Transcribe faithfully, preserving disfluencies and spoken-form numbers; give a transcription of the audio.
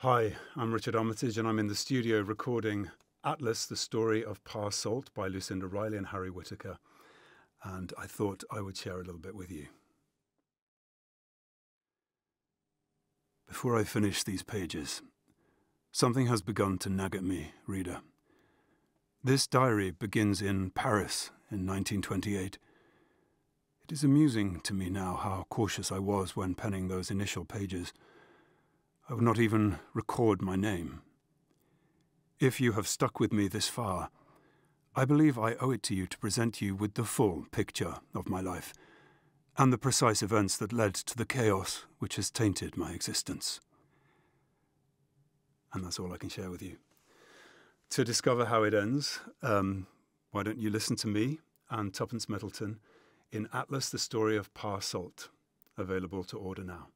Hi, I'm Richard Armitage and I'm in the studio recording Atlas, the story of Pa Salt by Lucinda Riley and Harry Whittaker, and I thought I would share a little bit with you. Before I finish these pages, something has begun to nag at me, reader. This diary begins in Paris in nineteen twenty-eight. It is amusing to me now how cautious I was when penning those initial pages. I would not even record my name. If you have stuck with me this far, I believe I owe it to you to present you with the full picture of my life and the precise events that led to the chaos which has tainted my existence. And that's all I can share with you. To discover how it ends, um, why don't you listen to me and Tuppence Middleton in Atlas, the story of Pa Salt, available to order now.